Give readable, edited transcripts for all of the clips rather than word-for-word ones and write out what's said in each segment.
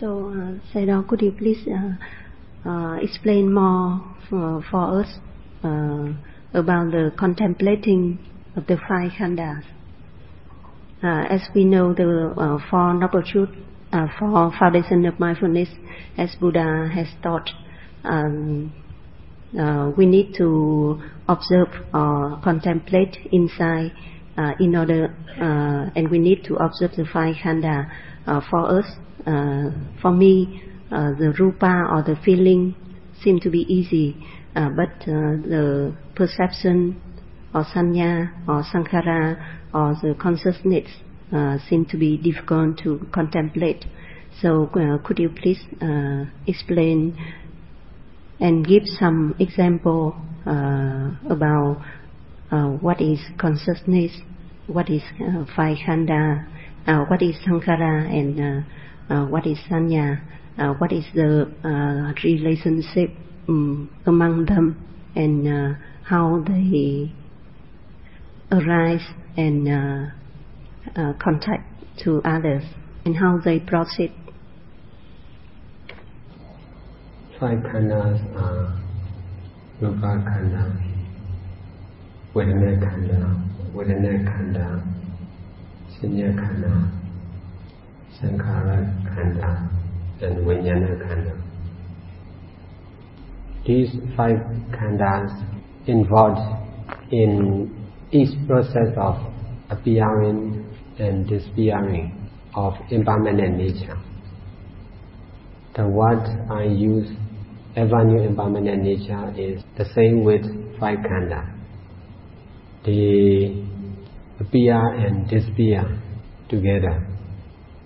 So, Seda, could you please explain more for us about the contemplating of the five khandhas? As we know, the four noble truths, four foundations of mindfulness, as Buddha has taught, we need to observe or contemplate inside in order, and we need to observe the five khandha. For us, for me, the rupa or the feeling seem to be easy, but the perception or saññā or saṅkhāra or the consciousness seem to be difficult to contemplate. So could you please explain and give some example about what is consciousness, what is five khandha, what is saṅkhāra, and what is saññā, what is the relationship among them, and how they arise and contact to others, and how they proceed. Five khandhas are rupa khandha, vedana khandha, saññā khandha, Saṅkharakkhandha, and Viññāṇakkhandha. These five khandhas involved in each process of appearing and disappearing of impermanent nature. The word I use, ever new impermanent nature, is the same with five khandha. They appear and disappear together.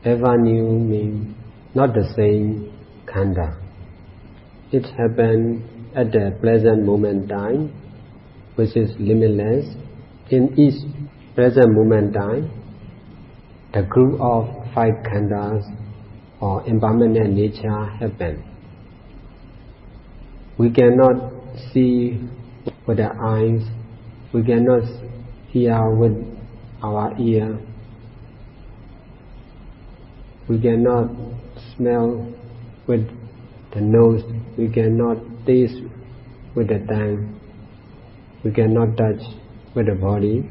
Ever new means not the same khandha. It happens at the present moment time, which is limitless. In each present moment time, the group of five khandhas or impermanent nature happen. We cannot see with our eyes, we cannot hear with our ear, we cannot smell with the nose, we cannot taste with the tongue, we cannot touch with the body,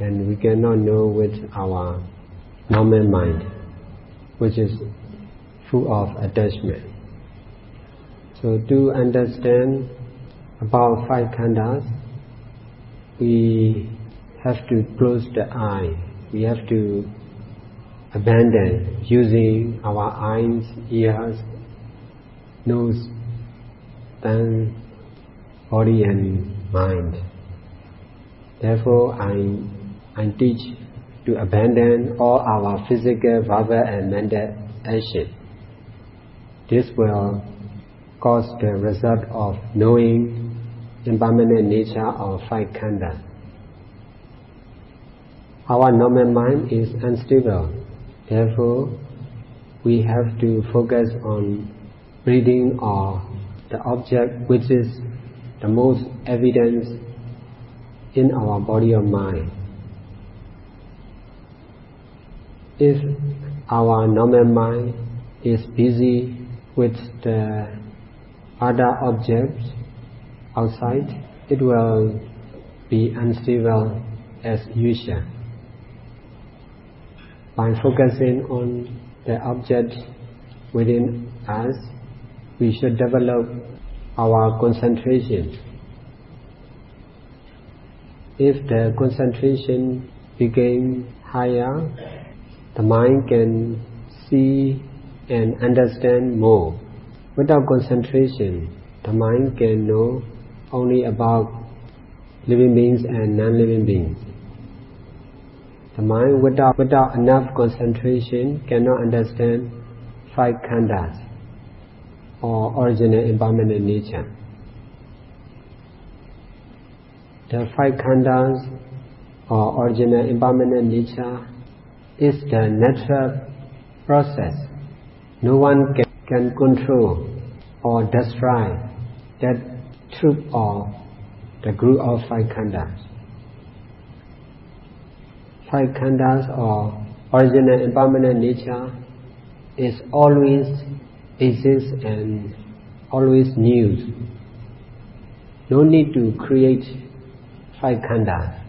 and we cannot know with our normal mind, which is full of attachment. So to understand about five khandhas, we have to close the eye. We have to abandon using our eyes, ears, nose, tongue, body and mind. Therefore, I teach to abandon all our physical, verbal and mental action. This will cause the result of knowing impermanent nature of five khandhas. Our normal mind is unstable. Therefore, we have to focus on breathing or the object which is the most evidence in our body or mind. If our normal mind is busy with the other objects outside, it will be unstable as usual. By focusing on the object within us, we should develop our concentration. If the concentration became higher, the mind can see and understand more. Without concentration, the mind can know only about living beings and non-living beings. The mind without enough concentration cannot understand five khandhas or original impermanent nature. The five khandhas or original impermanent nature is the natural process. No one can control or destroy that troop or the group of five khandhas. Five khandhas or original impermanent nature is always exists and always new. No need to create five khandhas.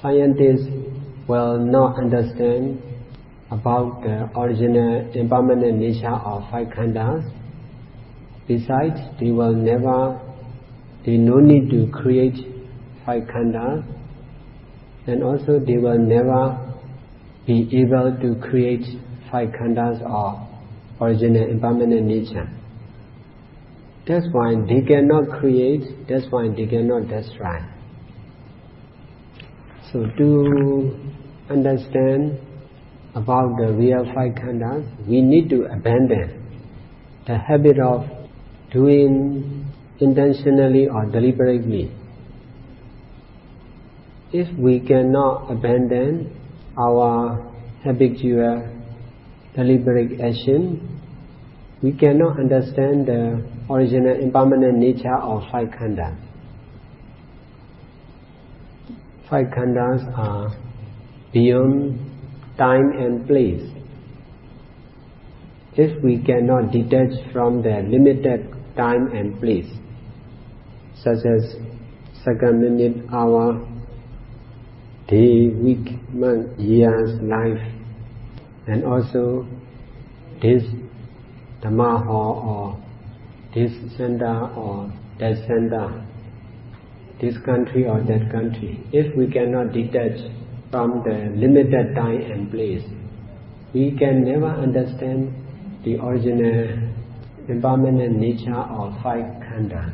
Scientists will not understand about the original and permanent nature of five khandhas. Besides, they no need to create five khandhas, and also they will never be able to create five khandhas of original and permanent nature. That's why they cannot create, that's why they cannot destroy. So to understand about the real five khandhas, we need to abandon the habit of doing intentionally or deliberately. If we cannot abandon our habitual deliberate action, we cannot understand the original and permanent nature of five khandhas. Five khandhas are beyond time and place. If we cannot detach from the limited time and place, such as second, minute, hour, day, week, month, years, life, and also this tamaha or this center or that center, this country or that country, if we cannot detach from the limited time and place, we can never understand the original and permanent nature of five khandhas.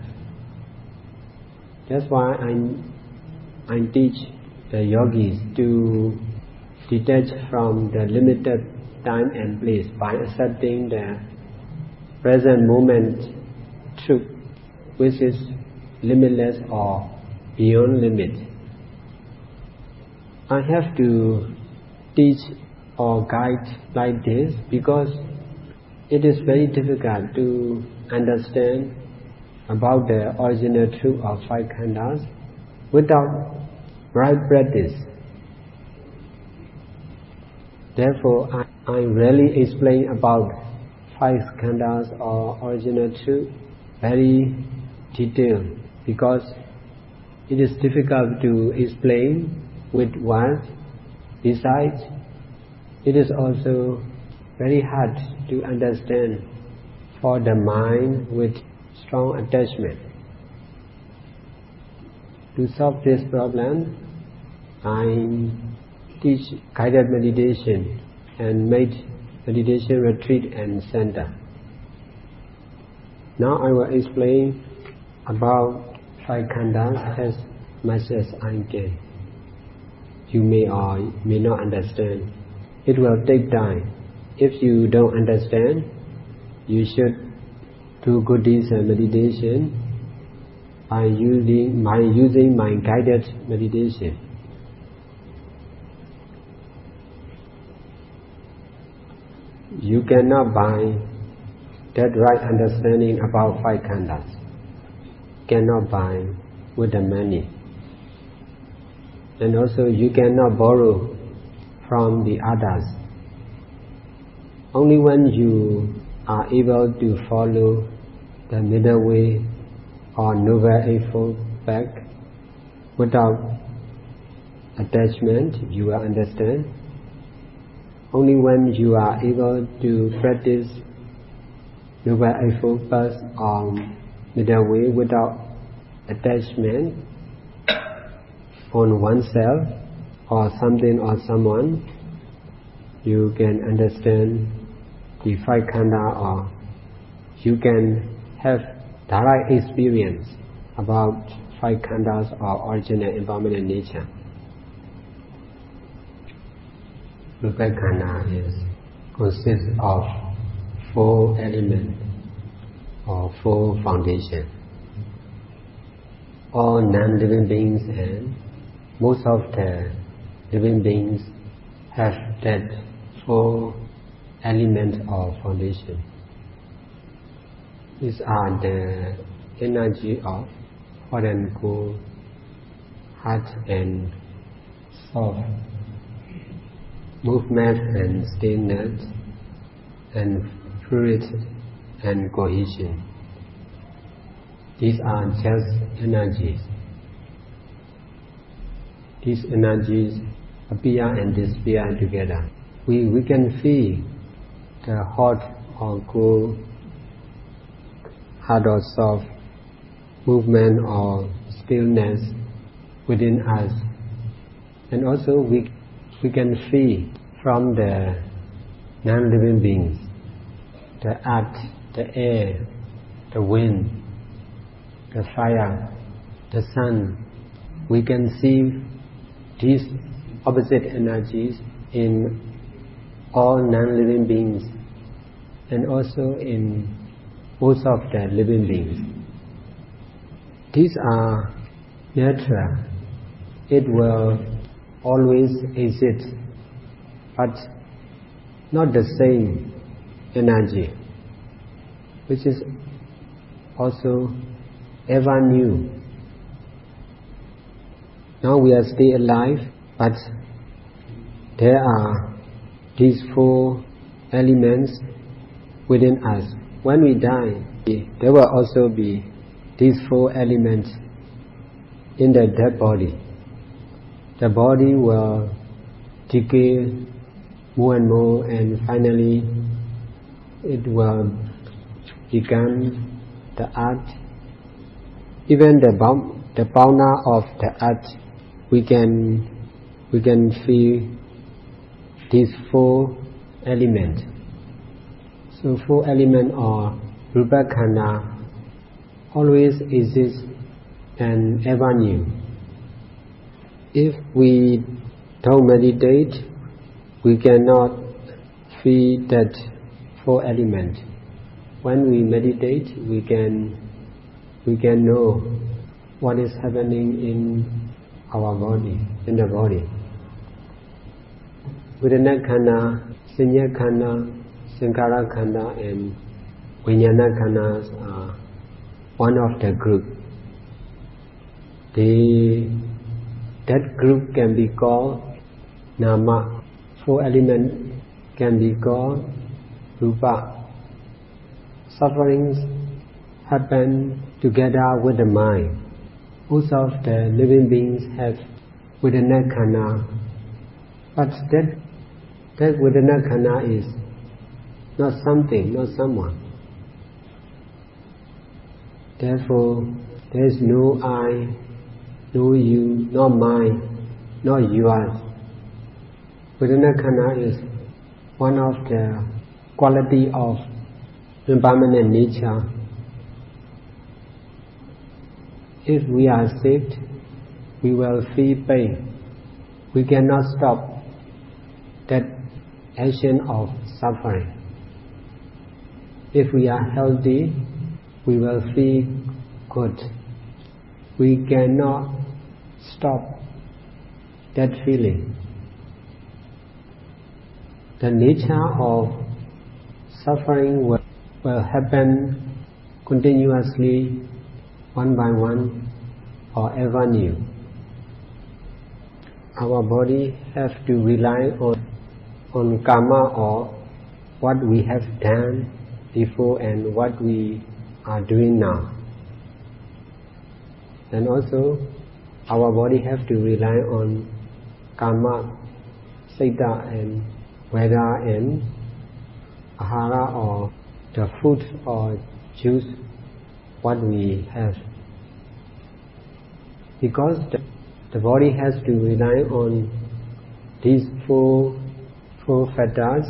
That's why I teach the yogis to detach from the limited time and place by accepting the present moment truth, which is limitless or beyond limit. I have to teach or guide like this because it is very difficult to understand about the original truth of five khandhas without right practice. Therefore, I rarely explain about five khandhas or original truth very detailed, because it is difficult to explain with words. Besides, it is also very hard to understand for the mind with strong attachment. To solve this problem, I teach guided meditation and make meditation retreat and center. Now I will explain about five khandhas as much as I can. You may or may not understand. It will take time. If you don't understand, you should do good deeds and meditation by using my guided meditation. You cannot buy that right understanding about five khandhas. Cannot buy with the money. And also you cannot borrow from the others. Only when you are able to follow the middle way or noble eightfold path without attachment, you will understand. Only when you are able to practice noble eightfold path or middle way without attachment on oneself or something or someone, you can understand the five khandhas, or you can have direct experience about five khandhas or original and permanent nature. Rupakkhandha consists of four elements or four foundations. All non-living beings and most of the living beings have that four elements or foundation. These are the energy of hot and cold, hot and soft, movement and stillness and fluid and cohesion. These are just energies. These energies appear and disappear together. We can feel the hot or cool, hard or soft, movement or stillness within us. And also we can feel from the non-living beings, the earth, the air, the wind, the fire, the sun. We can see these opposite energies in all non-living beings and also in most of the living beings. These are nature. It will always exist, but not the same energy, which is also ever new. Now we are still alive, but there are these four elements within us. When we die, there will also be these four elements in the dead body. The body will decay more and finally it will become the earth. Even the fauna of the earth, we can feel these four elements. So four elements or Rūpakkhandha always exists and ever new. If we don't meditate, we cannot feel that four element. When we meditate, we can know what is happening in our body, in the body. Vedana khandha, Saññā khandha, Sankharakkhandha and Viññāṇakkhandha are one of the group. That group can be called Nama. Four elements can be called Rupa. Sufferings happen together with the mind. Most of the living beings have Vedanakkhandha, but that Vedanakkhandha is not something, not someone. Therefore, there is no I, no you, no mine, no yours. Viññāṇakkhandha is one of the quality of impermanent nature. If we are saved, we will feel pain. We cannot stop that action of suffering. If we are healthy, we will feel good. We cannot stop that feeling. The nature of suffering will happen continuously, one by one, or ever new. Our body has to rely on karma or what we have done before and what we are doing now. And also, our body has to rely on karma, Seda and Veda and ahara or the food or juice, what we have. Because the body has to rely on these four factors,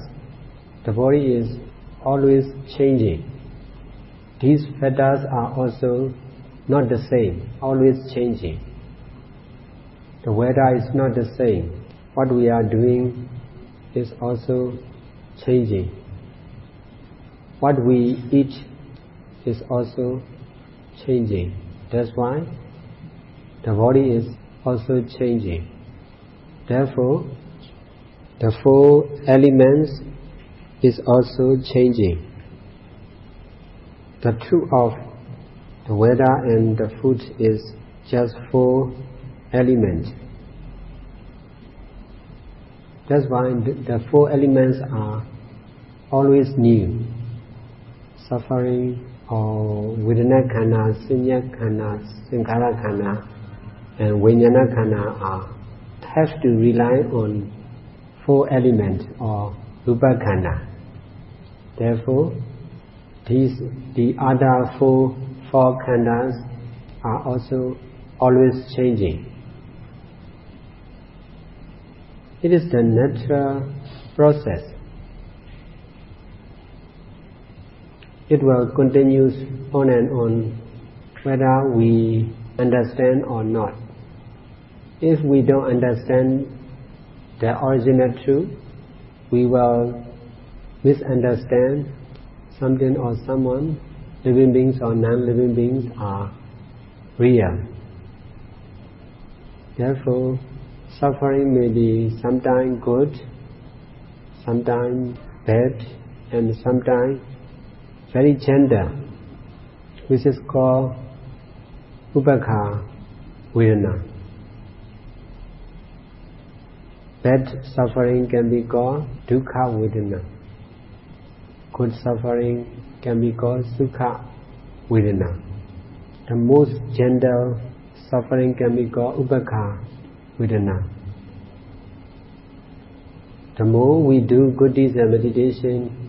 the body is always changing. These factors are also not the same, always changing. The weather is not the same. What we are doing is also changing. What we eat is also changing. That's why the body is also changing. Therefore, the four elements is also changing. The truth of the weather and the food is just four elements. That's why the four elements are always new. Suffering or Vedana khandha, Saññā khandha, Sankharakkhandha and Viññāṇakkhandha have to rely on four elements or Rupa khandha. Therefore, the other four khandhas are also always changing. It is the natural process. It will continue on and on, whether we understand or not. If we don't understand the original truth, we will misunderstand something or someone. Living beings or non-living beings are real. Therefore, suffering may be sometimes good, sometimes bad, and sometimes very gentle, which is called upekkhā vedanā. Bad suffering can be called dukkha vedanā. Good suffering can be called sukha vedanā. The most gentle suffering can be called upekkhā vedanā. The more we do good deeds and meditation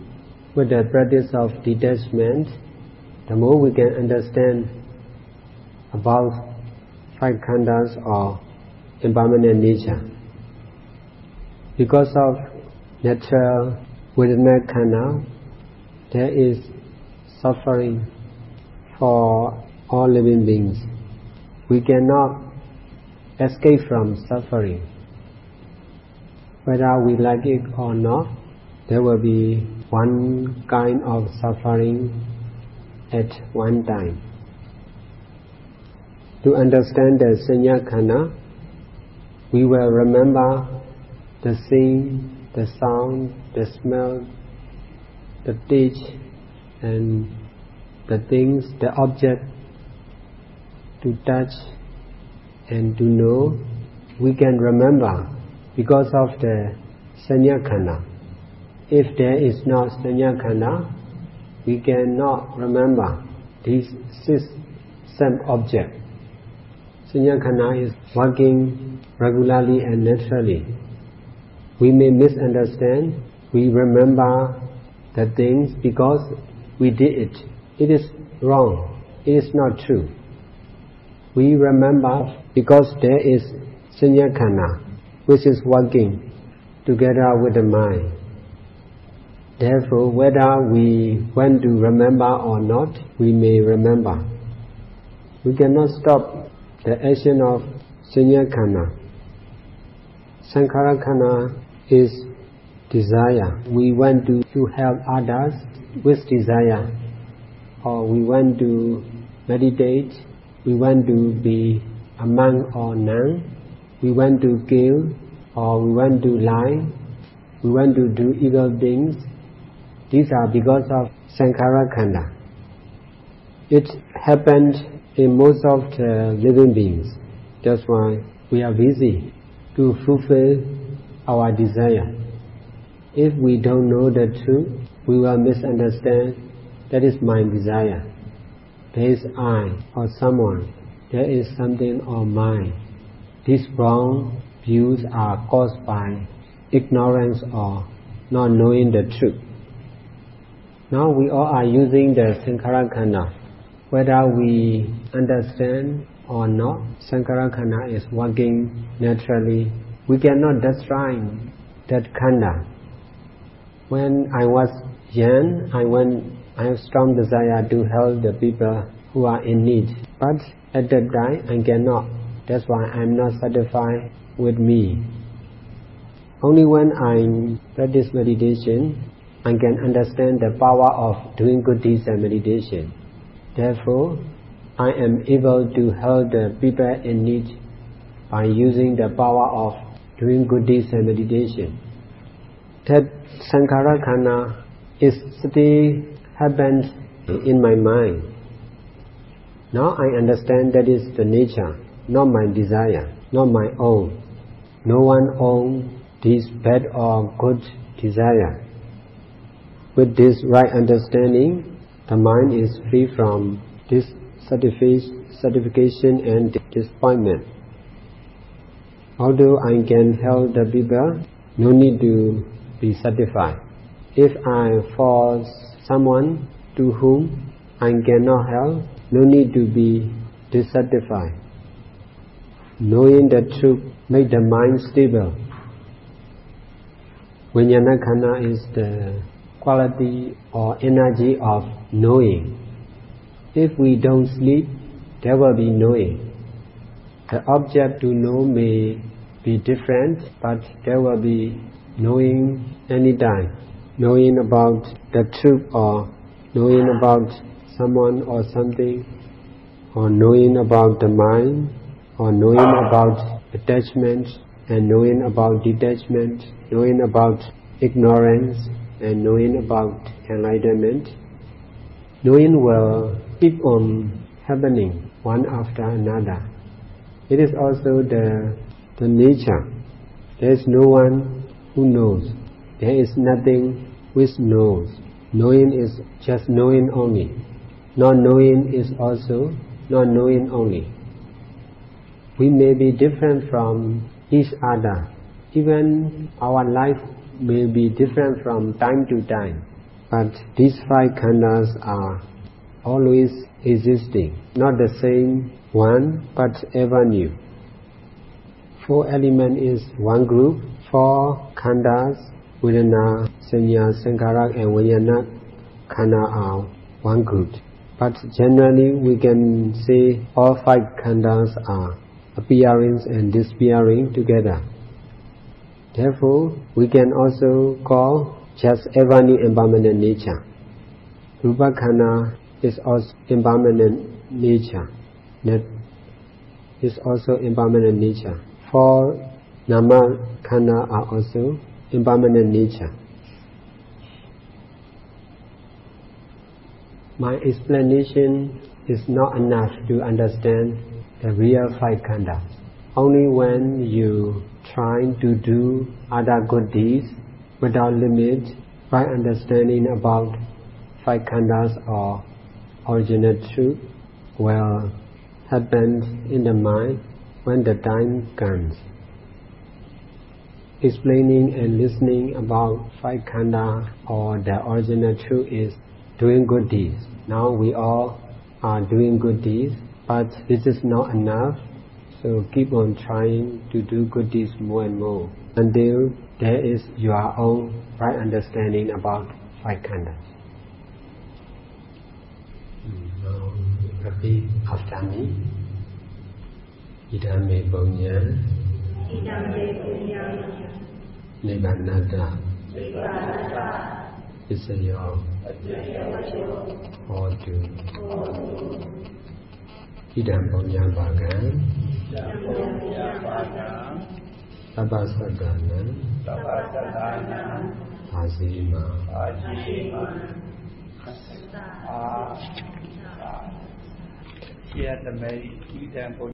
with the practice of detachment, the more we can understand about five khandhas or impermanent nature. Because of natural Viññāṇakkhandha, there is suffering for all living beings. We cannot escape from suffering. Whether we like it or not, there will be one kind of suffering at one time. To understand the Saññā khandha, we will remember the scene, the sound, the smell, the teach and the things, the object, to touch and to know, we can remember because of the Saññā khandha. If there is no Saññā khandha, we cannot remember these six same objects. Saññā khandha is working regularly and naturally. We may misunderstand, we remember the things because we did it. It is wrong. It is not true. We remember because there is Saññā khandha, which is working together with the mind. Therefore, whether we want to remember or not, we may remember. We cannot stop the action of Saññā khandha. Sankharakkhandha is desire. We want to help others with desire, or we want to meditate, we want to be a monk or nun, we want to kill, or we want to lie, we want to do evil things. These are because of Saṅkhāra-khandha. It happens in most of the living beings. That's why we are busy to fulfill our desire. If we don't know the truth, we will misunderstand. That is my desire. There is I or someone. There is something or mine. These wrong views are caused by ignorance or not knowing the truth. Now we all are using the Saṅkhāra-khandha. Whether we understand or not, Saṅkhāra-khandha is working naturally. We cannot destroy that khandha. When I was young, I have strong desire to help the people who are in need. But at that time, I cannot. That's why I am not satisfied with me. Only when I practice meditation, I can understand the power of doing good deeds and meditation. Therefore, I am able to help the people in need by using the power of doing good deeds and meditation. That Saṅkhāra-khandha is still happened in my mind. Now I understand that is the nature, not my desire, not my own. No one owns these bad or good desire. With this right understanding, the mind is free from dissatisfaction and disappointment. Although I can help the people, no need to be satisfied. If I force someone to whom I cannot help, no need to be dissatisfied. Knowing the truth makes the mind stable. Viññāṇakkhandha khandha is the quality or energy of knowing. If we don't sleep, there will be knowing. The object to know may be different, but there will be knowing anytime. Knowing about the truth or knowing about someone or something, or knowing about the mind, or knowing about attachment, and knowing about detachment, knowing about ignorance, and knowing about enlightenment. Knowing will keep on happening one after another. It is also the nature. There is no one who knows. There is nothing which knows. Knowing is just knowing only. Not knowing is also not knowing only. We may be different from each other. Even our life may be different from time to time. But these five khandhas are always existing, not the same one, but ever new. Four elements is one group, four khandhas, Vedana, Saññā, Saṅkhāra, and Viññāṇakkhandha are one group. But generally we can say all five khandhas are appearing and disappearing together. Therefore, we can also call just ever new impermanent nature. Rūpakkhandha is also impermanent nature. That is also impermanent nature. Four Nama khandha are also impermanent nature. My explanation is not enough to understand the real five khandhas. Only when you try to do other good deeds without limit, right understanding about five khandhas or original truth will happen in the mind when the time comes. Explaining and listening about five khandha or the original truth is doing good deeds. Now we all are doing good deeds, but this is not enough, so keep on trying to do good deeds more and more until there is your own right understanding about five khandhas. Now repeat after me. Idame Punya, Nibanata, Isayo, Odu. Idam Punya Bagan, Tabasadana, Azima, Here the Mary,